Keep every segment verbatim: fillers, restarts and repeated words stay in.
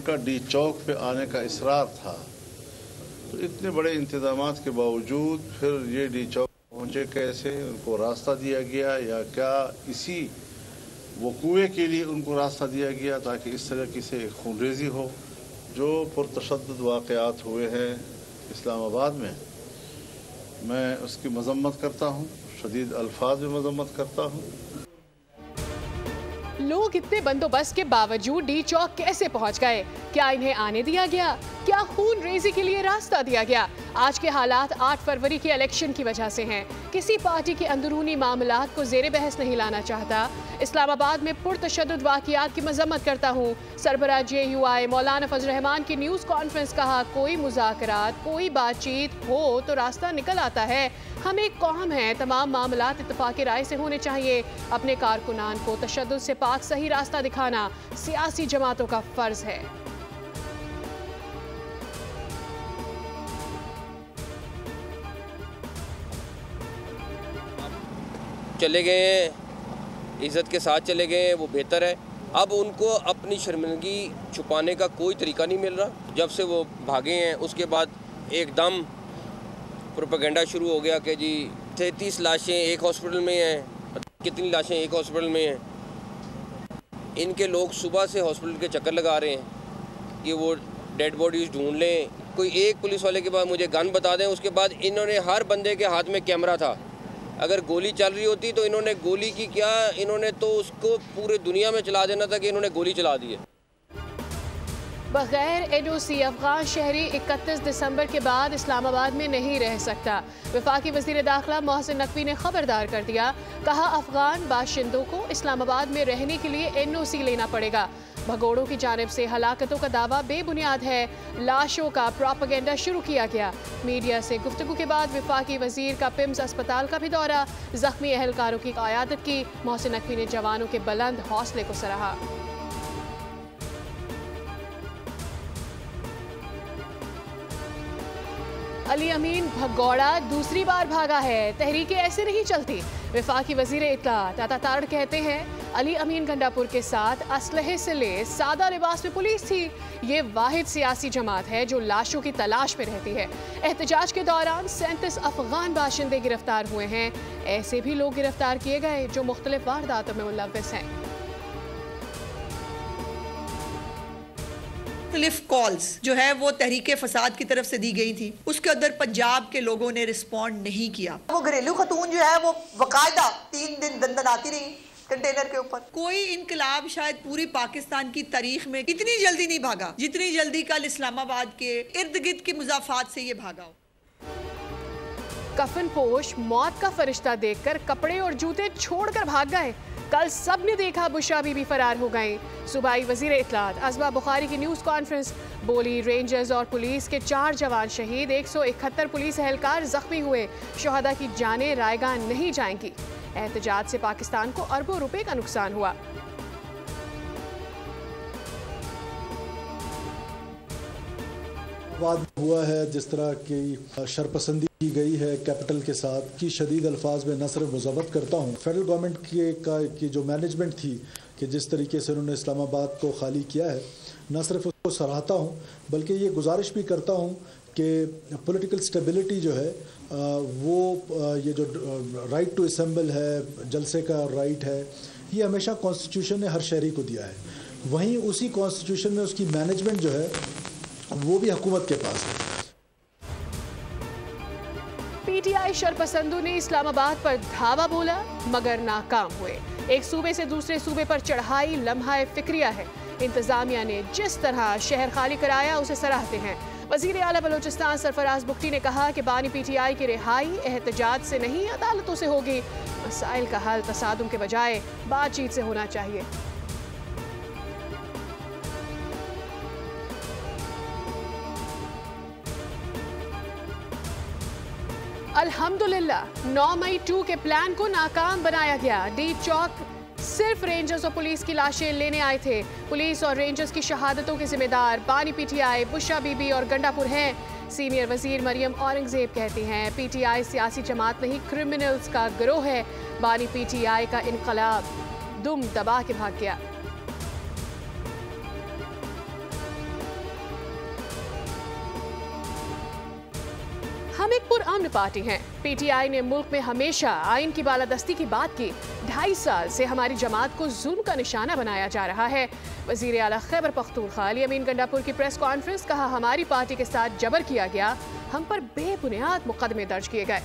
उनका डी चौक पे आने का इसरार था। तो इतने बड़े इंतजाम के बावजूद फिर ये डी चौक पहुँचे कैसे, उनको रास्ता दिया गया या क्या इसी वकूए के लिए उनको रास्ता दिया गया ताकि इस तरह की से खूनरेज़ी हो। जो पुरतशद्दुद वाक़यात हुए हैं इस्लामाबाद में, मैं उसकी मजम्मत करता हूँ, शदीद अल्फाज में मजम्मत करता हूँ। लोग इतने बंदोबस्त के बावजूद डी चौक कैसे पहुँच गए? क्या इन्हें आने दिया गया? क्या खून रेजी के लिए रास्ता दिया गया? आज के हालात आठ फरवरी के इलेक्शन की वजह से हैं। किसी पार्टी के अंदरूनी मामलात को जेर बहस नहीं लाना चाहता। इस्लामाबाद में पुरतशद्दुद वाक़यात की मजम्मत करता हूँ। सरबराह जे यू आई मौलाना फजल रहमान की न्यूज़ कॉन्फ्रेंस, कहा कोई मुज़ाकरात कोई बातचीत हो तो रास्ता निकल आता है। हम एक कौम हैं, तमाम मामलात इत्तफाक़ राय से होने चाहिए। अपने कारकुनान को तशद्दुद से पाक सही रास्ता दिखाना सियासी जमातों का फ़र्ज़ है। चले गए हैं, इज़्ज़त के साथ चले गए हैं, वो बेहतर है। अब उनको अपनी शर्मिंदगी छुपाने का कोई तरीका नहीं मिल रहा। जब से वो भागे हैं उसके बाद एकदम प्रोपेगेंडा शुरू हो गया कि जी तैंतीस लाशें एक हॉस्पिटल में हैं, कितनी लाशें एक हॉस्पिटल में हैं। इनके लोग सुबह से हॉस्पिटल के चक्कर लगा रहे हैं कि वो डेड बॉडीज़ ढूंढ लें। कोई एक पुलिस वाले के बाद मुझे गन बता दें, उसके बाद इन्होंने हर बंदे के हाथ में कैमरा था। अगर गोली चल रही होती तो इन्होंने गोली की क्या, इन्होंने तो उसको पूरे दुनिया में चला देना था कि इन्होंने गोली चला दी है। बगैर एडोसी अफगान शहरी इकतीस दिसंबर के बाद इस्लामाबाद में नहीं रह सकता। वफाकी वज़ीर दाखिला मोहसिन नकवी ने खबरदार कर दिया, कहा अफगान बाशिंदों को इस्लामाबाद में रहने के लिए एन ओ सी लेना पड़ेगा। भगोड़ों की जानिब से हलाकतों का दावा बेबुनियाद है, लाशों का प्रोपेगेंडा शुरू किया गया। मीडिया से गुफ्तगू के बाद वफाकी वजीर का पिम्स अस्पताल का भी दौरा, जख्मी एहलकारों की क़यादत की। मोहसिन नकवी ने जवानों के बुलंद हौसले को सराहा। अली अमीन भगोड़ा दूसरी बार भागा है, तहरीकें ऐसे नहीं चलती। वफाकी वजीर इत्तला अता तारड़ कहते हैं अली अमीन गंडापुर के साथ असलहे से ले सादा लिबास में पुलिस थी। ये वाहिद सियासी जमात है जो लाशों की तलाश में रहती है। एहतजाज के दौरान सैंतीस अफगान बाशिंदे गिरफ्तार हुए हैं। ऐसे भी लोग गिरफ्तार किए गए जो मुख्तलिफ वारदातों में मुलव्वस हैं। मुख्तलिफ कॉल्स जो है वो तहरीके फसाद की तरफ से दी गई थी, उसके अंदर पंजाब के लोगों ने रिस्पॉन्ड नहीं किया। वो घरेलू खतून जो है वो बकायदा तीन दिन दंदनाती रही कंटेनर के ऊपर। कोई इनकलाब शायद पूरी पाकिस्तान की तारीख में इतनी जल्दी नहीं भागा जितनी जल्दी कल इस्लामाबाद के इर्द गिर्द की मुजाफात से ये भागा। कफन पोश मौत का फरिश्ता देख कर कपड़े और जूते छोड़ कर भाग गए। कल सब ने देखा बुशरा बीबी फरार हो गए। सूबाई वजीर इत्तलात असमा बुखारी की न्यूज़ कॉन्फ्रेंस, बोली रेंजर्स और पुलिस के चार जवान शहीद, एक सौ इकहत्तर पुलिस एहलकार जख्मी हुए। शहदा की जानें रायगां नहीं जाएंगी। एहतजाज से पाकिस्तान को अरबों रुपए का नुकसान हुआ। वाद हुआ है, जिस तरह की शरपसंदी की गई है कैपिटल के साथ, कि शदीद अल्फाज में न सिर्फ मुजब्बत करता हूँ फेडरल गवर्नमेंट के का की जो मैनेजमेंट थी कि जिस तरीके से उन्होंने इस्लामाबाद को खाली किया है, न सिर्फ उसको सराहता हूँ बल्कि ये गुजारिश भी करता हूँ कि पॉलिटिकल स्टेबिलिटी जो है वो ये जो राइट टू असेंबल है, जलसे का राइट है, ये हमेशा कॉन्स्टिट्यूशन ने हर शहरी को दिया है। वहीं उसी कॉन्स्टिट्यूशन में उसकी मैनेजमेंट जो है वो भी हुकूमत के पास है। पीटीआई शरपसंदों ने इस्लामाबाद पर धावा बोला मगर नाकाम हुए। एक सूबे से दूसरे सूबे पर चढ़ाई लम्हा फिक्रिया है। इंतजामिया ने जिस तरह शहर खाली कराया उसे सराहते हैं। वजीर आला बलोचिस्तान सरफराज बुख्टी ने कहा कि बानी पीटीआई की रिहाई एहतजाज से नहीं अदालतों से होगी। मसाइल का हल तसादुम के बजाय बातचीत से होना चाहिए। अल्हम्दुलिल्लाह नौ मई टू के प्लान को नाकाम बनाया गया। डी चौक सिर्फ रेंजर्स और पुलिस की लाशें लेने आए थे। पुलिस और रेंजर्स की शहादतों के जिम्मेदार बानी पीटीआई, बुशरा बीबी और गंडापुर हैं। सीनियर वजीर मरियम औरंगजेब कहती हैं पीटीआई सियासी जमात नहीं क्रिमिनल्स का गिरोह है। बानी पीटीआई का इनकलाब दुम दबा के भाग गया। हम एक पुरअमन पार्टी हैं। पीटीआई ने मुल्क में हमेशा आइन की बालादस्ती की बात की। ढाई साल से हमारी जमात को जुल्म का निशाना बनाया जा रहा है। वजीर आला खैबर पख्तूनख्वा अली अमीन गंडापुर की प्रेस कॉन्फ्रेंस, कहा हमारी पार्टी के साथ जबर किया गया, हम पर बेबुनियाद मुकदमे दर्ज किए गए।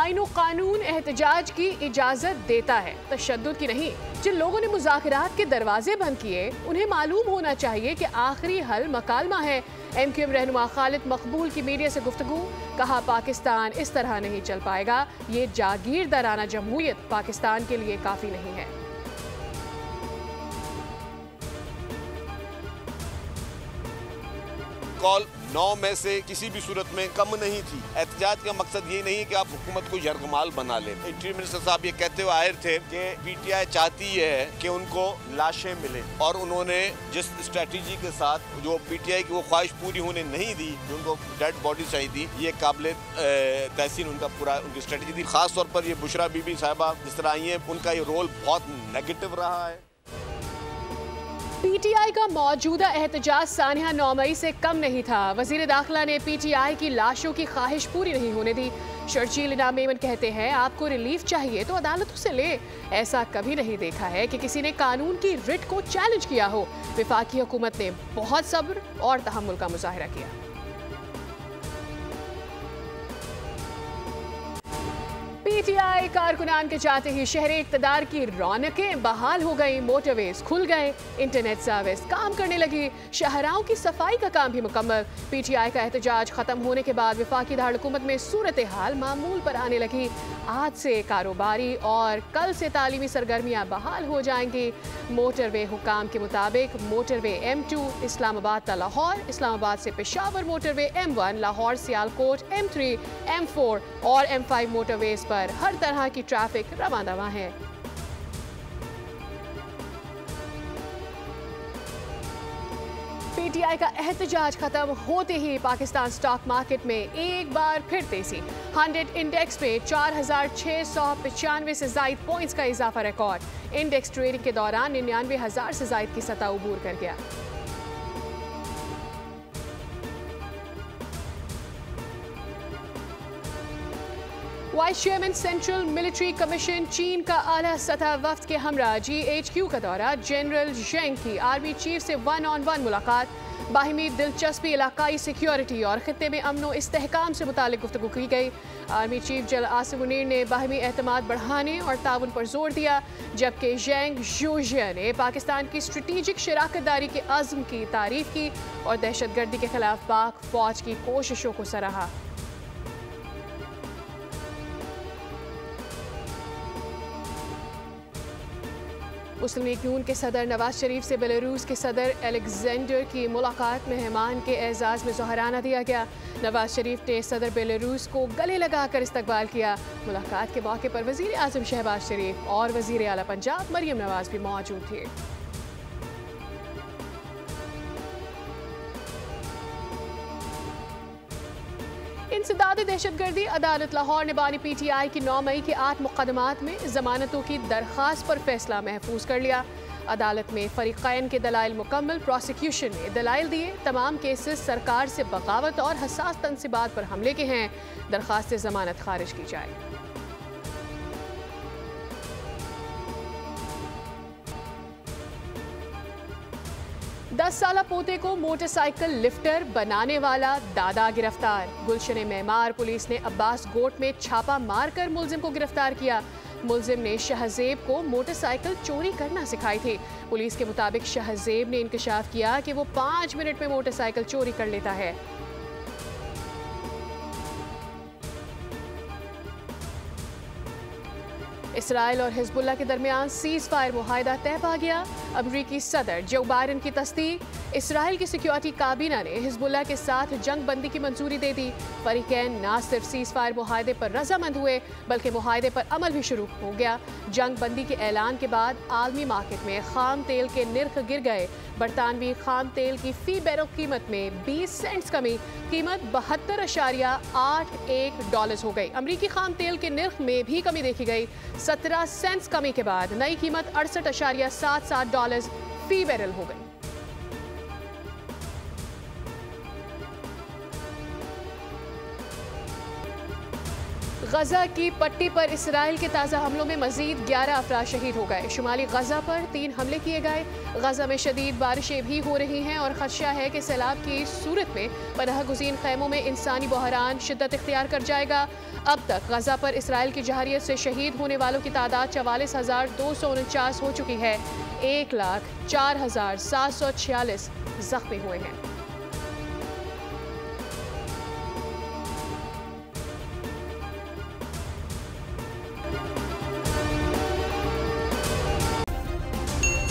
आइनो कानून एहतजाज की इजाज़त देता है, तशद्दुद की नहीं। जिन लोगों ने मुज़ाकरात के दरवाजे बंद किए, उन्हें मालूम होना चाहिए कि आखिरी हल मकालमा है। एम क्यू एम रहनुमा खालिद मकबूल की मीडिया से गुफ्तगू, कहा पाकिस्तान इस तरह नहीं चल पाएगा, ये जागीरदाराना जमहूरियत पाकिस्तान के लिए काफ़ी नहीं है। कॉल नौ में से किसी भी सूरत में कम नहीं थी। एहतजाज का मकसद ये नहीं है कि आप हुकूमत को यरगमाल बना लें। इंटीरियर मिनिस्टर साहब ये कहते हुए आहिर थे कि पीटीआई चाहती है कि उनको लाशें मिलें, और उन्होंने जिस स्ट्रेटजी के साथ जो पीटीआई की वो ख्वाहिश पूरी होने नहीं दी, उनको डेड बॉडी चाहिए थी, ये काबिल तहसीन उनका पूरा उनकी स्ट्रेटजी थी। खास तौर पर ये बुशरा बीबी साहिबा जिस तरह आई हैं, उनका ये रोल बहुत नेगेटिव रहा है। पीटीआई का मौजूदा एहतजाज सानिया नौ मई से कम नहीं था। वजीर दाखिला ने पीटीआई की लाशों की ख्वाहिश पूरी नहीं होने दी। शर्जील इनाम मेमन कहते हैं आपको रिलीफ चाहिए तो अदालतों से ले। ऐसा कभी नहीं देखा है कि किसी ने कानून की रिट को चैलेंज किया हो। विफाकी हुकूमत ने बहुत सब्र और तहम्मुल का मुजाहरा किया। पीटीआई कारकुनान के जाते ही शहर इक़्तिदार की रौनकें बहाल हो गई। मोटरवेज खुल गए, इंटरनेट सर्विस काम करने लगी, शहराओं की सफाई का काम भी मुकम्मल। पीटीआई का एहतजाज खत्म होने के बाद वफाकी दार हुकूमत में सूरत हाल मामूल पर आने लगी। आज से कारोबारी और कल से तालीमी सरगर्मियाँ बहाल हो जाएंगी। मोटरवे हुकाम के मुताबिक मोटरवे एम टू इस्लामाबाद ता लाहौर, इस्लामाबाद से Peshawar motorway M one, Lahore Sialkot M three, M four और एम फाइव मोटरवेज पर हर तरह की ट्रैफिक रवा दवा है। पीटीआई का एहतजाज खत्म होते ही पाकिस्तान स्टॉक मार्केट में एक बार फिर तेजी। हंड्रेड इंडेक्स में चार हजार छः सौ पचानवे से जायद पॉइंट्स का इजाफा रिकॉर्ड। इंडेक्स ट्रेडिंग के दौरान निन्यानवे हजार से जायद की सतह उबूर कर गया। Vice chairman central military commission चीन का आला सतह वफ्त के हमरा जी एच क्यू का दौरा। जनरल जेंग की आर्मी चीफ से वन ऑन वन मुलाकात। बाहिमी दिलचस्पी, इलाकाई सिक्योरिटी और खित्ते में अमन व इस्तेहकाम से मुतालिक गुफ्तगू की गई। Army chief general Asim Munir ने बाहिमी एतमाद बढ़ाने और ताउन पर जोर दिया, जबकि जेंग जोजिया ने पाकिस्तान की स्ट्रेटिजिक शराकतदारी के अज़म की तारीफ की और दहशतगर्दी के खिलाफ पाक फौज की कोशिशों को सराहा। मुस्लिम लीग नून के सदर नवाज शरीफ से बेलारूस के सदर अलेक्जेंडर की मुलाकात। मेहमान के एजाज़ में ज़ुहराना दिया गया। नवाज शरीफ ने सदर बेलारूस को गले लगाकर इस्तकबाल किया। मुलाकात के मौके पर वज़ीर आज़म शहबाज शरीफ और वज़ीर आला पंजाब मरियम नवाज़ भी मौजूद थे। इंसदाद दहशतगर्दी अदालत लाहौर ने बानी पीटीआई की नौ मई के आठ मुकदमात में जमानतों की दरख्वास्त पर फैसला महफूज कर लिया। अदालत में फरीकैन के दलाइल मुकम्मल। प्रोसिक्यूशन ने दलाइल दिए तमाम केसेस सरकार से बगावत और हसास तनसीबात पर हमले के हैं। दरख्वास्त जमानत खारिज की जाए। दस साल पोते को मोटरसाइकिल लिफ्टर बनाने वाला दादा गिरफ्तार। गुलशन मेमार पुलिस ने अब्बास गोट में छापा मारकर मुलजिम को गिरफ्तार किया। मुलजिम ने शहजेब को मोटरसाइकिल चोरी करना सिखाई थी। पुलिस के मुताबिक शहजेब ने इंकशाफ किया कि वो पाँच मिनट में मोटरसाइकिल चोरी कर लेता है। इसराइल और हिजबुल्ला के दरमियान सीज फायर मुआहदा तय पा गया। अमरीकी सदर जो बाइडन की तस्दीक। इसराइल की सिक्योरिटी काबीना ने हिजबुल्ला के साथ जंग बंदी की मंजूरी दे दी। फरीकैन न सिर्फ सीज फायर मुआहदे पर रजामंद हुए, बल्कि मुआहदे पर अमल भी शुरू हो गया। जंग बंदी के ऐलान के बाद आलमी मार्केट में खाम तेल के निर्ख गिर गए। बरतानवी खाम तेल की फी बैरल कीमत में बीस सेंट्स कमी, कीमत बहत्तर अशारिया आठ एक डॉलर हो गई। अमरीकी खाम तेल के निर्ख में भी कमी देखी गई। सत्रह सेंट्स कमी के बाद नई कीमत अड़सठ अशारिया सात सात डॉलर भी वायरल हो गई। गजा की पट्टी पर इसराइल के ताज़ा हमलों में मजीद ग्यारह अफराद शहीद हो गए। शुमाली गजा पर तीन हमले किए गए। गजा में शदीद बारिशें भी हो रही हैं और खदशा है कि सैलाब की सूरत में पनाह गुज़ीन खैमों में इंसानी बहरान शिद्दत इख्तियार कर जाएगा। अब तक गजा पर इसराइल की जहरियत से शहीद होने वालों की तादाद चवालीस हज़ार दो सौ उनचास हो चुकी है। एक लाख चार हज़ार सात सौ छियालीस जख्मी हुए हैं।